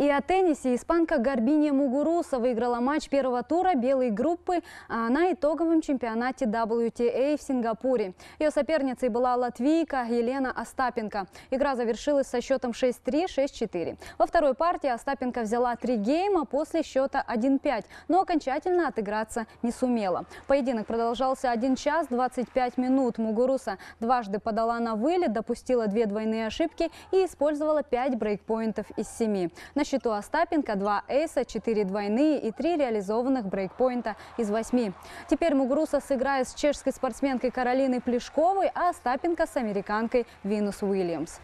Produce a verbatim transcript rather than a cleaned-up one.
И о теннисе. Испанка Гарбинья Мугуруса выиграла матч первого тура белой группы на итоговом чемпионате дабл ю ти эй в Сингапуре. Ее соперницей была латвийка Елена Остапенко. Игра завершилась со счетом шесть-три, шесть-четыре. Во второй партии Остапенко взяла три гейма после счета один-пять, но окончательно отыграться не сумела. Поединок продолжался один час двадцать пять минут. Мугуруса дважды подала на вылет, допустила две двойные ошибки и использовала пять брейкпоинтов из семи. На счету Остапенко два эйса, четыре двойные и три реализованных брейкпоинта из восьми. Теперь Мугуруса сыграет с чешской спортсменкой Каролиной Плешковой, а Остапенко с американкой Винус Уильямс.